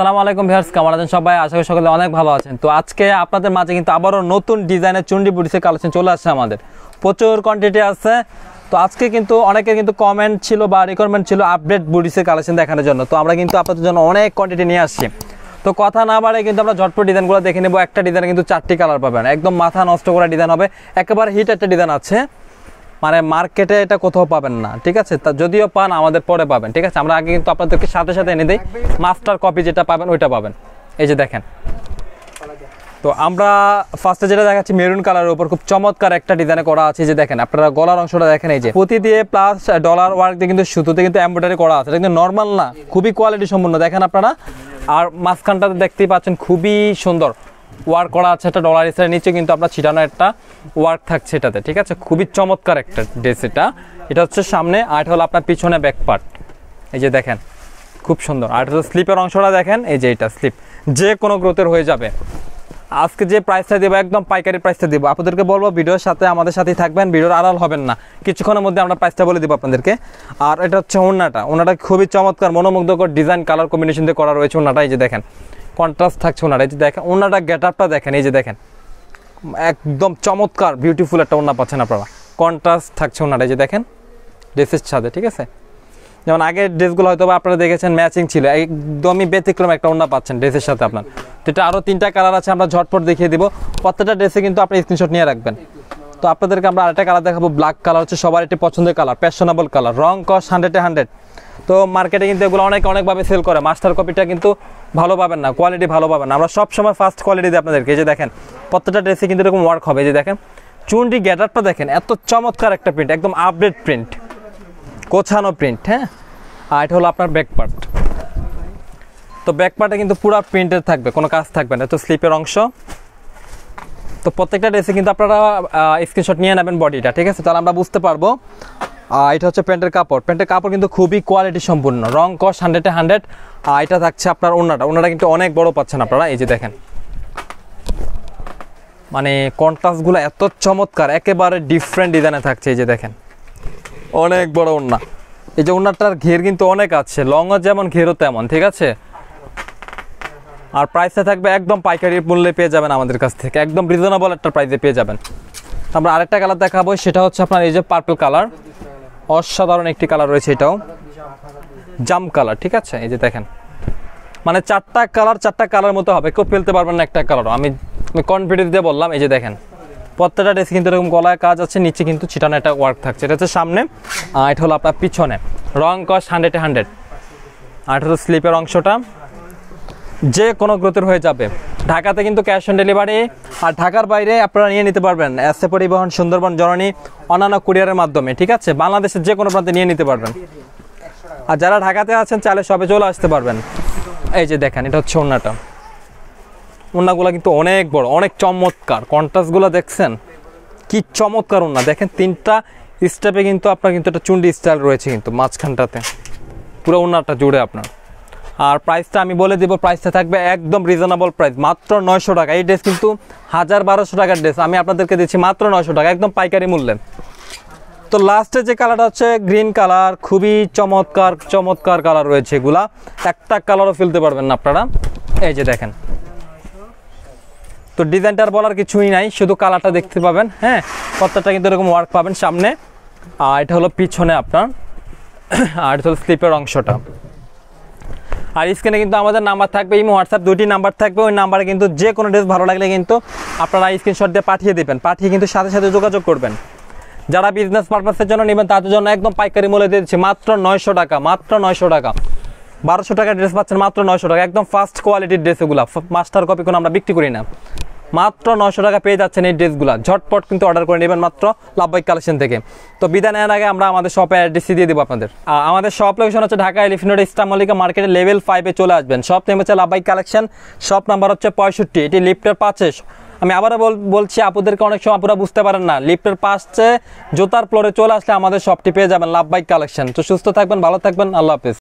আসসালামু আলাইকুম ভিউয়ার্স, কেমন আছেন সবাই? আশা করি সকলে অনেক ভালো আছেন। তো আজকে আপনাদের মাঝে কিন্তু আবারও নতুন ডিজাইনের চুন্ডি বুটিক্সের কালেকশন চলে আসছে, আমাদের প্রচুর কোয়ান্টিটি আছে। তো আজকে কিন্তু অনেকের কিন্তু কমেন্ট ছিল বা রিকোয়ারমেন্ট ছিল আপডেট বুটিক্সের কালেকশন দেখানোর জন্য। তো আমরা কিন্তু আপনাদের জন্য অনেক কোয়ান্টিটি নিয়ে আসছি। তো কথা না বাড়ে কিন্তু আমরা ঝটপট ডিজাইনগুলো দেখে নেব। একটা ডিজাইনে কিন্তু চারটি কালার পাবেন, একদম মাথা নষ্ট করা ডিজাইন হবে, একেবারে হিট একটা ডিজাইন আছে, মানে মার্কেটে এটা কোথাও পাবেন না, ঠিক আছে? তা যদিও পান আমাদের পরে পাবেন, ঠিক আছে? আমরা আগে কিন্তু আপনাদেরকে সাথে সাথে এনে দিই, মাস্টার কপি যেটা পাবেন ওইটা পাবেন। এই যে দেখেন, তো আমরা ফার্স্টে যেটা দেখাচ্ছি মেরুন কালারের উপর খুব চমৎকার একটা ডিজাইনে করা আছে। যে দেখেন আপনারা গলার অংশটা দেখেন, এই যে পুঁতি দিয়ে প্লাস ডলার ওয়ার্ক দিয়ে কিন্তু সুতোতে কিন্তু এমব্রয়ডারি করা আছে, কিন্তু নর্মাল না, খুবই কোয়ালিটি সম্পূর্ণ। দেখেন আপনারা, আর মাঝখানটাতে দেখতেই পাচ্ছেন খুবই সুন্দর ওয়ার্ক করা আছে একটা ডলার হিসেবে, নিচে কিন্তু আপনার ছিটানো একটা ওয়ার্ক থাকছে এটাতে, ঠিক আছে? খুবই চমৎকার একটা ড্রেস এটা। এটা হচ্ছে সামনে, আর হলো আপনার পিছনে ব্যাক পার্ট। এই যে দেখেন খুব সুন্দর। আর হলো স্লিপের অংশটা দেখেন, এই যে এটা স্লিপ যে কোনো গ্রোথের হয়ে যাবে। আজকে যে প্রাইসটা দেবো একদম পাইকারি প্রাইসটা দেবো। আপনাদেরকে বলবো ভিডিওর সাথে আমাদের সাথেই থাকবেন, ভিডিওর আড়াল হবেন না, কিছুক্ষণের মধ্যে আমরা প্রাইসটা বলে দেবো আপনাদেরকে। আর এটা হচ্ছে ওনাটা, ওনাটা খুবই চমৎকার মনোমুগ্ধকর ডিজাইন কালার কম্বিনেশন দিয়ে করা রয়েছে ওনাটা। এই যে দেখেন কন্ট্রাস্ট থাকছে ওনার। এই যে দেখেন ওনাটা, গেট আপটা দেখেন, এই যে দেখেন একদম চমৎকার বিউটিফুল একটা ওনা পাচ্ছেন আপনারা, কন্ট্রাস্ট থাকছে ওনার। এই যে দেখেন ড্রেসের সাথে, ঠিক আছে? যেমন আগের ড্রেসগুলো হয়তো আপনারা দেখেছেন ম্যাচিং ছিল, একদমই ব্যতিক্রম একটা ওনা পাচ্ছেন ড্রেসের সাথে আপনার। তো এটা আরও তিনটা কালার আছে, আমরা ঝটপট দেখিয়ে দিব। প্রত্যেকটা ড্রেসে কিন্তু আপনি স্ক্রিনশট নিয়ে রাখবেন। তো আপনাদেরকে আমরা আরেকটা কালার দেখাবো, ব্ল্যাক কালার হচ্ছে সবার একটি পছন্দের কালার, প্যাশনেবল কালার, রং কস 100-100। তো মার্কেটে কিন্তু এগুলো অনেকভাবে সেল করে, মাস্টার কপিটা কিন্তু ভালো পাবেন না, কোয়ালিটি ভালো পাবেন না। আমরা সবসময় ফার্স্ট কোয়ালিটি দিই আপনাদেরকে। এই যে দেখেন প্রত্যেকটা ড্রেসে কিন্তু এরকম ওয়ার্ক হবে। এই যে দেখেন চুনটি গ্যাটারটা দেখেন, এত চমৎকার একটা প্রিন্ট, একদম আপডেট প্রিন্ট, কোছানো প্রিন্ট, হ্যাঁ। আর এটা হলো আপনার ব্যাক পার্ট। তো ব্যাক পার্টে কিন্তু পুরো প্রিন্টেড থাকবে, কোনো কাজ থাকবে না। তো স্লিপের অংশ, তো প্রত্যেকটা ড্রেসে কিন্তু আপনারা স্ক্রিনশট নিয়ে নেবেন বডিটা, ঠিক আছে? তাহলে আমরা বুঝতে পারবো। এটা হচ্ছে প্যান্টের কাপড়, প্যান্টের কাপড় কিন্তু খুবই কোয়ালিটি সম্পূর্ণ, রং কস 100-100। আর এটা থাকছে আপনার ওনাটা, ওনাটা কিন্তু অনেক বড় পাচ্ছেন আপনারা। এই যে দেখেন মানে কন্ট্রাস্টগুলো এত চমৎকার, একেবারে ডিফারেন্ট ডিজাইনে থাকছে। এই যে দেখেন অনেক বড় ওনা। এই যে ওনাটার ঘের কিন্তু অনেক আছে, লংও যেমন ঘেরও তেমন, ঠিক আছে? আর প্রাইসটা থাকবে একদম পাইকারি মূল্যে পেয়ে যাবেন আমাদের কাছ থেকে, একদম রিজনেবল একটা প্রাইসে পেয়ে যাবেন। আমরা আরেকটা কালার দেখাবো, সেটা হচ্ছে আপনার এই যে পার্পল কালার, অসাধারণ একটি কালার রয়েছে, এটাও জাম কালার, ঠিক আছে? এই যে দেখেন মানে চারটা কালার মতো হবে, কেউ ফেলতে পারবেন না একটা কালারও, আমি কনফিডেন্স দিয়ে বললাম। এই যে দেখেন প্রত্যেকটা ড্রেস কিন্তু এরকম গলায় কাজ আছে, নিচে কিন্তু ছিটানো একটা ওয়ার্ক থাকছে। এটা হচ্ছে সামনে, এটা হলো আপনার পিছনে, রং কস 100-100। আর এটা হচ্ছে স্লিপের অংশটা, যে কোনো গ্রোথের হয়ে যাবে। ঢাকাতে কিন্তু ক্যাশ অন ডেলিভারি, আর ঢাকার বাইরে আপনারা নিয়ে নিতে পারবেন এসএ পরিবহন, সুন্দরবন, জননী, অন্যান্য কুরিয়ারের মাধ্যমে, ঠিক আছে? বাংলাদেশের যে কোনো প্রান্তে নিয়ে নিতে পারবেন। আর যারা ঢাকাতে আছেন চাইলে সবে চলে আসতে পারবেন। এই যে দেখেন এটা হচ্ছে ওড়নাটা, ওড়নাগুলো কিন্তু অনেক বড়, অনেক চমৎকার, কন্ট্রাস্টগুলো দেখছেন কি চমৎকার ওড়না। দেখেন তিনটা স্টেপে কিন্তু আপনার কিন্তু একটা চুন্ডি স্টাইল রয়েছে কিন্তু মাঝখানটাতে, পুরো ওড়নাটা জুড়ে আপনার। আর প্রাইসটা আমি বলে দেবো, প্রাইসটা থাকবে একদম রিজনেবল প্রাইস, মাত্র 900 টাকা। এই ড্রেস কিন্তু 1000-1200 টাকার ড্রেস আমি আপনাদেরকে দিচ্ছি মাত্র 900 টাকা, একদম পাইকারি মূল্যে। তো লাস্টে যে কালারটা হচ্ছে গ্রিন কালার, খুবই চমৎকার চমৎকার কালার রয়েছে এগুলা, একটা কালারও ফেলতে পারবেন না আপনারা। এই যে দেখেন, তো ডিজাইনটার বলার কিছুই নাই, শুধু কালারটা দেখতে পাবেন, হ্যাঁ। প্রত্যেকটা কিন্তু এরকম ওয়ার্ক পাবেন সামনে, আর এটা হলো পিছনে আপনার, আর এটা হলো স্লিপের অংশটা। আর স্ক্রিনে কিন্তু আমাদের নাম্বার থাকবে, ইমো হোয়াটসঅ্যাপ দুটি নাম্বার থাকবে, ওই নাম্বারে কিন্তু যে কোনো ড্রেস ভালো লাগলে কিন্তু আপনারা স্ক্রিনশট দিয়ে পাঠিয়ে দেবেন, পাঠিয়ে কিন্তু সাথে সাথে যোগাযোগ করবেন। যারা বিজনেস পারপাসের জন্য নেবেন তাদের জন্য একদম পাইকারি মূল্যে দিচ্ছি মাত্র 900 টাকা, মাত্র 900 টাকা। 1200 টাকার ড্রেস পাচ্ছেন মাত্র 900 টাকা, একদম ফার্স্ট কোয়ালিটির ড্রেসগুলো, মাস্টার কপি কোনো আমরা বিক্রি করি না। মাত্র 900 টাকা পেয়ে যাচ্ছেন এই ড্রেসগুলো। ঝটপট কিন্তু অর্ডার করে নেবেন মাত্র লাভবাইক কালেকশন থেকে। তো বিদায় নেওয়ার আগে আমরা আমাদের শপে অ্যাড্রেস দিয়ে দেবো আপনাদের। আমাদের শপ লোকেশন হচ্ছে ঢাকা এলিফ্যান্ট ইস্টার মল্লিকা মার্কেটে লেভেল 5-এ চলে আসবেন। শপ নেম হচ্ছে লাভবাইক কালেকশন, শপ নাম্বার হচ্ছে 65, এটি লিফটের পাশে। আমি আবারও বলছি আপুদেরকে, অনেক সময় আপুরা বুঝতে পারেন না, লিফটের পাশে জোতার ফ্লোরে চলে আসলে আমাদের শপটি পেয়ে যাবেন লাভবাইক কালেকশন। তো সুস্থ থাকবেন, ভালো থাকবেন, আল্লাহ হাফেজ।